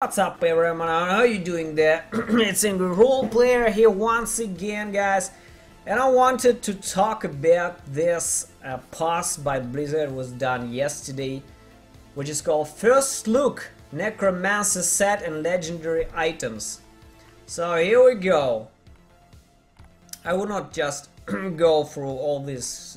What's up, everyone? How are you doing there? It's Angry Roleplayer here once again, guys. And I wanted to talk about this pass by Blizzard was done yesterday, which is called First Look Necromancer Set and Legendary Items. So here we go. I will not just go through all this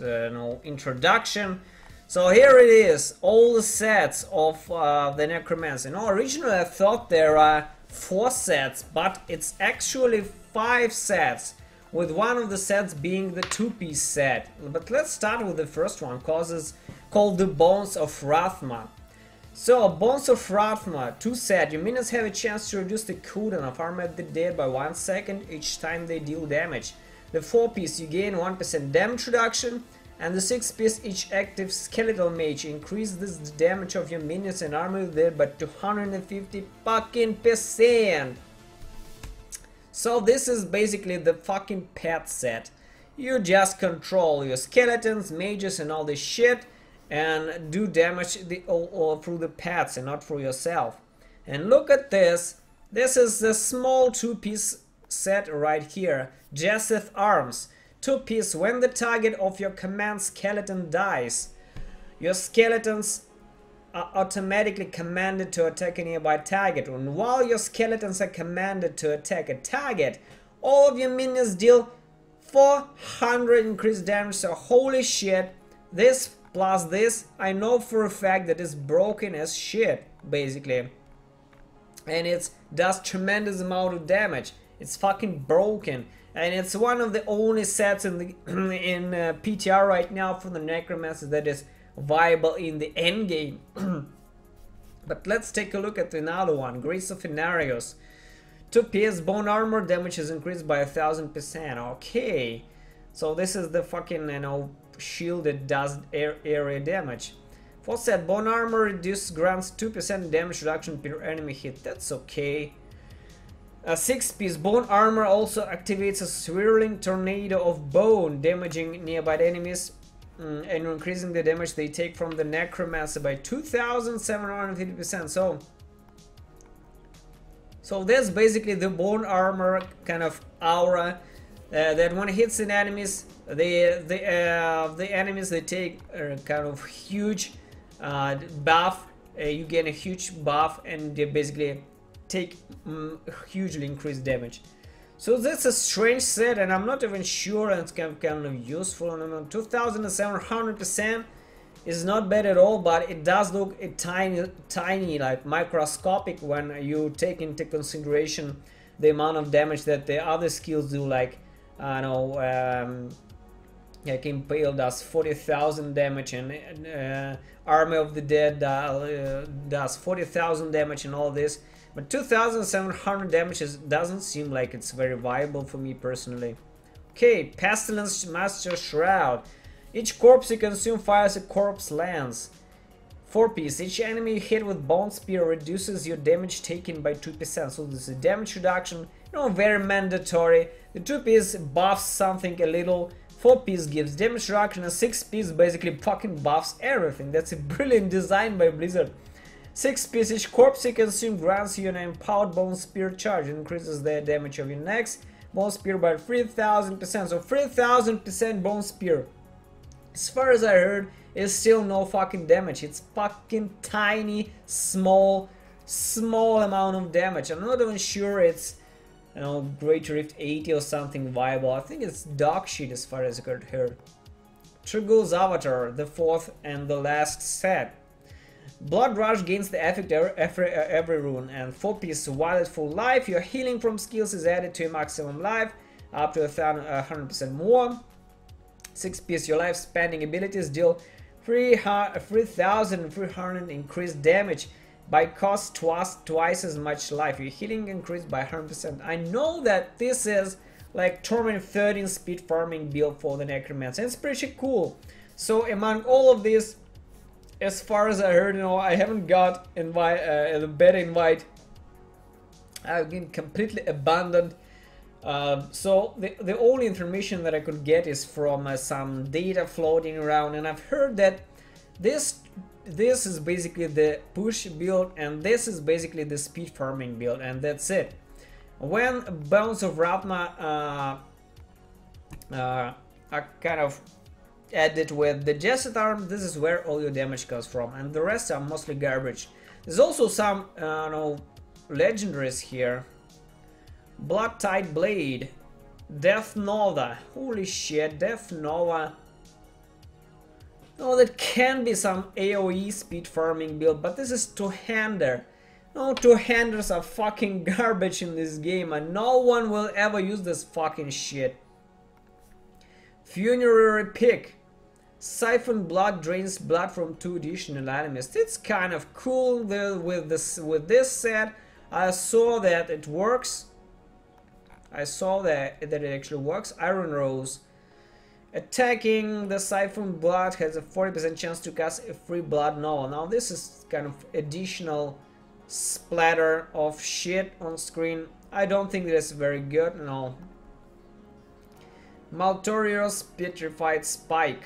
introduction. So here it is, all the sets of the Necromancer. You know, originally I thought there are 4 sets, but it's actually 5 sets, with one of the sets being the 2-piece set. But let's start with the first one, cause it's called the Bones of Rathma. So, Bones of Rathma, 2 set. Your minions have a chance to reduce the cooldown of Arm of the Dead by 1 second each time they deal damage. The 4-piece, you gain 1% damage reduction. And the 6-piece, each active skeletal mage increases the damage of your minions and army there by 250 fucking %. So this is basically the fucking pet set. You just control your skeletons, mages and all this shit and do damage through the pets and not through yourself. And look at this. This is the small 2-piece set right here. Jesseth Arms. 2-piece, when the target of your command skeleton dies, your skeletons are automatically commanded to attack a nearby target. And while your skeletons are commanded to attack a target, all of your minions deal 400 increased damage. So holy shit, this plus this, I know for a fact that it's broken as shit, basically. And it does tremendous amount of damage. It's fucking broken. And it's one of the only sets in the PTR right now for the Necromancer that is viable in the endgame. But let's take a look at another one, Grace of Inarius. 2-piece, bone armor, damage is increased by 1000%. Okay, so this is the fucking, you know, shield that does area damage. 4 set, bone armor reduces grants 2% damage reduction per enemy hit. That's okay. A 6-piece, bone armor also activates a swirling tornado of bone, damaging nearby enemies and increasing the damage they take from the Necromancer by 2750%. So that's basically the bone armor kind of aura that when it hits an enemies, the enemies they take kind of huge buff. You gain a huge buff and they basically take hugely increased damage. So that's a strange set and I'm not even sure it's kind of useful. I mean, 2700% is not bad at all, but it does look a tiny, like microscopic when you take into consideration the amount of damage that the other skills do, like I know like Impale does 40,000 damage and Army of the Dead does 40,000 damage and all this. But 2700 damages doesn't seem like it's very viable for me personally. Okay, Pestilence Master's Shroud. Each corpse you consume fires a corpse lance. 4-piece. Each enemy you hit with bone spear reduces your damage taken by 2%. So this is a damage reduction, not very mandatory. The 2-piece buffs something a little. 4-piece gives damage reduction, and 6-piece basically fucking buffs everything. That's a brilliant design by Blizzard. 6-piece, each corpse you consume grants you an empowered bone spear charge, increases the damage of your next bone spear by 3000%. So 3000% bone spear, as far as I heard, is still no fucking damage. It's fucking tiny, small amount of damage. I'm not even sure it's, you know, Great Rift 80 or something viable. I think it's dog shit as far as I could hear. Trag'oul's Avatar, the 4th and the last set. Blood Rush gains the effect every rune, and 4-piece, while at full life, your healing from skills is added to your maximum life, up to 100% more. 6-piece, your life spending abilities deal 3300 increased damage by cost twice as much life. Your healing increased by 100%. I know that this is like Torment 13 speed farming build for the Necromancer, and it's pretty cool. So among all of these, as far as I heard, you know, I haven't got the beta invite. I've been completely abandoned. So the only information that I could get is from some data floating around, and I've heard that this this is basically the push build, and this is basically the speed farming build, and that's it. When Bones of Rathma are kind of added with the Jesseth Arms, this is where all your damage comes from, and the rest are mostly garbage. There's also some legendaries here. Bloodtide Blade, Death Nova, holy shit, Death Nova. Oh, that can be some AoE speed farming build, but this is two-hander. No, two-handers are fucking garbage in this game, and no one will ever use this fucking shit. Funerary Pick, Siphon Blood, drains blood from two additional enemies. It's kind of cool with this set. I saw that it works. I saw that it actually works. Iron Rose. Attacking the Siphon Blood has a 40% chance to cast a free Blood Nova. Now this is kind of additional splatter of shit on screen. I don't think that's very good, no. Maltorio's Petrified Spike.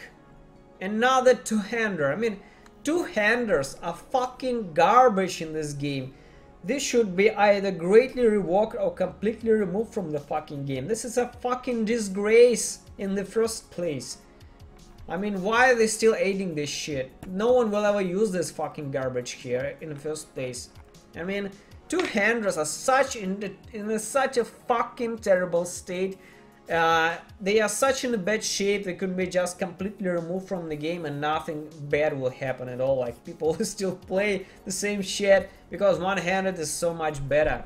Another two-hander. I mean, two-handers are fucking garbage in this game. This should be either greatly reworked or completely removed from the fucking game. This is a fucking disgrace in the first place. I mean, why are they still aiding this shit? No one will ever use this fucking garbage here in the first place. I mean, two-handers are such in such a fucking terrible state. They are such in a bad shape, they could be just completely removed from the game and nothing bad will happen at all. Like, people will still play the same shit because one-handed is so much better.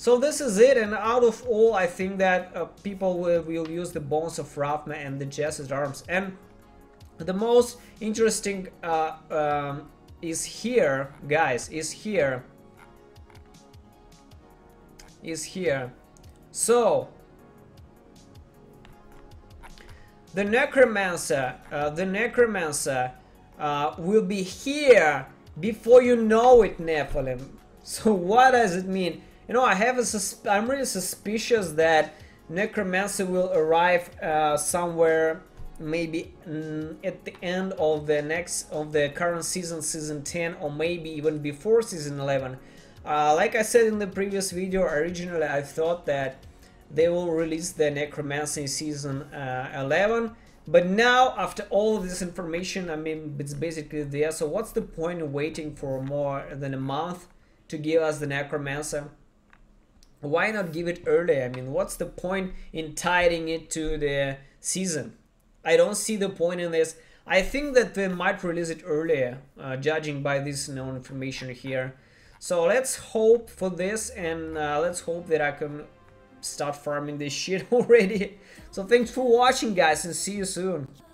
So this is it, and out of all, I think that people will use the Bones of Rathma and the Jesseth Arms. And the most interesting is here, guys, is here. So the Necromancer, will be here before you know it, Nephalem. So what does it mean? You know, I'm really suspicious that Necromancer will arrive somewhere, maybe at the end of the current season, season 10, or maybe even before season 11. Like I said in the previous video, originally I thought that they will release the Necromancer in season 11, but now after all of this information, I mean, it's basically there. So what's the point of waiting for more than a month to give us the Necromancer? Why not give it early? I mean, what's the point in tying it to the season? I don't see the point in this. I think that they might release it earlier, judging by this known information here. So let's hope for this, and let's hope that I can start farming this shit already. So thanks for watching, guys, and see you soon.